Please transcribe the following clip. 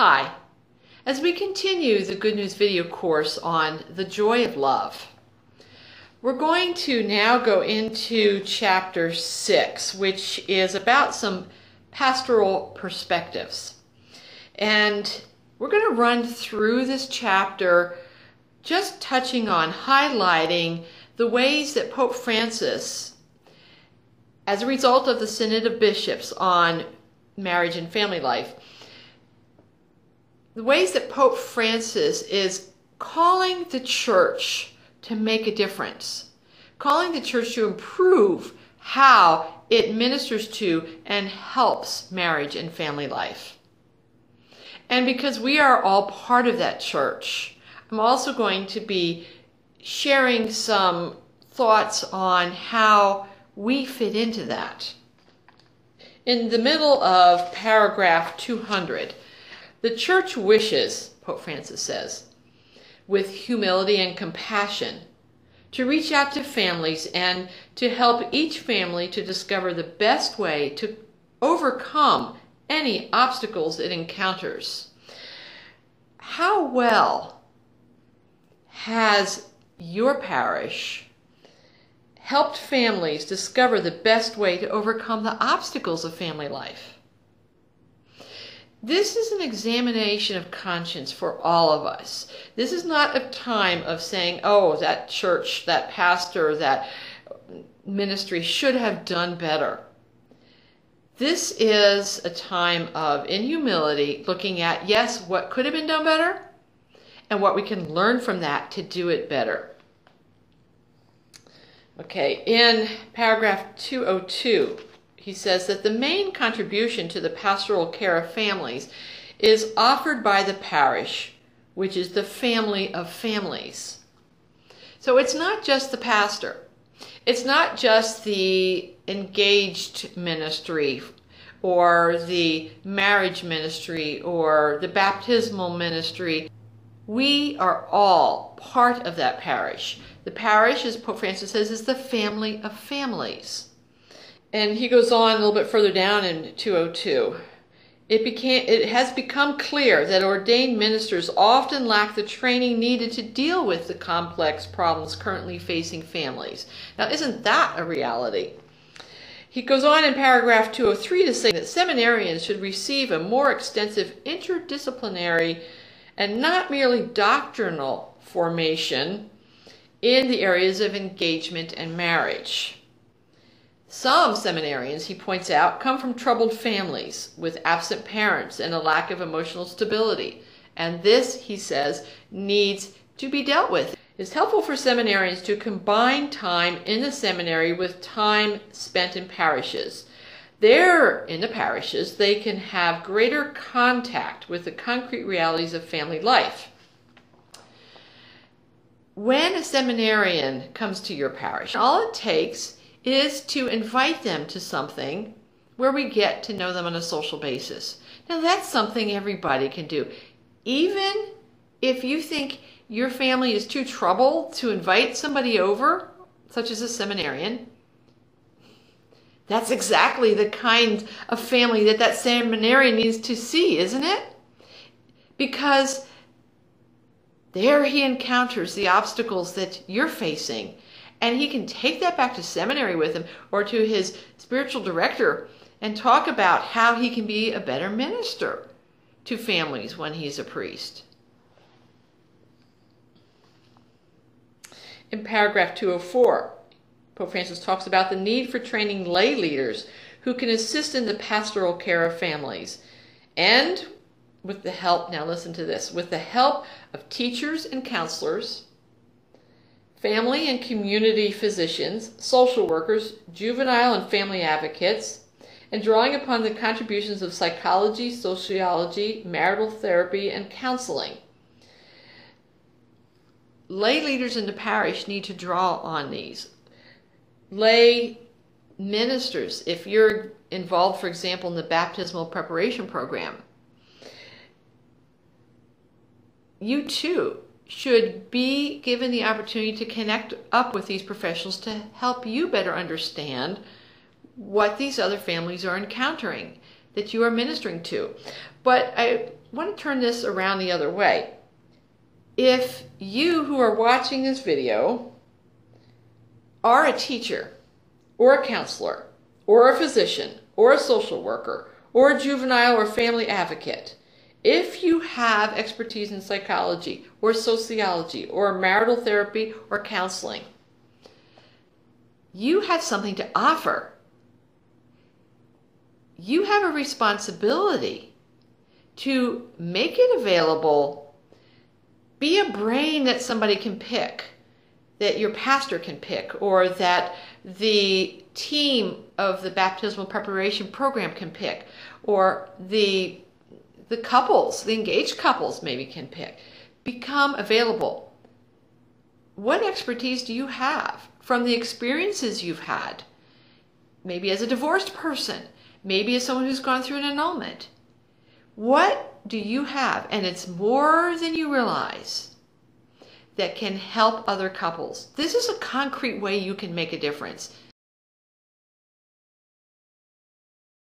Hi, as we continue the Good News video course on the joy of love, we're going to now go into chapter 6, which is about some pastoral perspectives. And we're going to run through this chapter just touching on highlighting the ways that Pope Francis, as a result of the Synod of Bishops on marriage and family life, the ways that Pope Francis is calling the church to make a difference, calling the church to improve how it ministers to and helps marriage and family life. And because we are all part of that church, I'm also going to be sharing some thoughts on how we fit into that. In the middle of paragraph 200, the church wishes, Pope Francis says, with humility and compassion, to reach out to families and to help each family to discover the best way to overcome any obstacles it encounters. How well has your parish helped families discover the best way to overcome the obstacles of family life? This is an examination of conscience for all of us. This is not a time of saying, oh, that church, that pastor, that ministry should have done better. This is a time of, in humility, looking at, yes, what could have been done better and what we can learn from that to do it better. Okay, in paragraph 202, he says that the main contribution to the pastoral care of families is offered by the parish, which is the family of families. So it's not just the pastor. It's not just the engaged ministry or the marriage ministry or the baptismal ministry. We are all part of that parish. The parish, as Pope Francis says, is the family of families. And he goes on a little bit further down in 202. It has become clear that ordained ministers often lack the training needed to deal with the complex problems currently facing families. Now, isn't that a reality? He goes on in paragraph 203 to say that seminarians should receive a more extensive interdisciplinary and not merely doctrinal formation in the areas of engagement and marriage. Some seminarians, he points out, come from troubled families with absent parents and a lack of emotional stability. And this, he says, needs to be dealt with. It's helpful for seminarians to combine time in the seminary with time spent in parishes. There, in the parishes, they can have greater contact with the concrete realities of family life. When a seminarian comes to your parish, all it takes is to invite them to something where we get to know them on a social basis. Now, that's something everybody can do. Even if you think your family is too troubled to invite somebody over, such as a seminarian, that's exactly the kind of family that seminarian needs to see, isn't it? Because there he encounters the obstacles that you're facing. And he can take that back to seminary with him or to his spiritual director and talk about how he can be a better minister to families when he's a priest. In paragraph 204, Pope Francis talks about the need for training lay leaders who can assist in the pastoral care of families. And with the help, now listen to this, with the help of teachers and counselors, family and community physicians, social workers, juvenile and family advocates, and drawing upon the contributions of psychology, sociology, marital therapy, and counseling. Lay leaders in the parish need to draw on these. Lay ministers, if you're involved, for example, in the baptismal preparation program, you too should be given the opportunity to connect up with these professionals to help you better understand what these other families are encountering. that you are ministering to. But I want to turn this around the other way. If you who are watching this video are a teacher or a counselor or a physician or a social worker or a juvenile or family advocate, if you have expertise in psychology or sociology or marital therapy or counseling, you have something to offer. You have a responsibility to make it available. Be a brain that somebody can pick, that your pastor can pick, or that the team of the baptismal preparation program can pick, or the couples, the engaged couples maybe can pick. Become available. What expertise do you have from the experiences you've had? Maybe as a divorced person, maybe as someone who's gone through an annulment. What do you have? And it's more than you realize that can help other couples. This is a concrete way you can make a difference.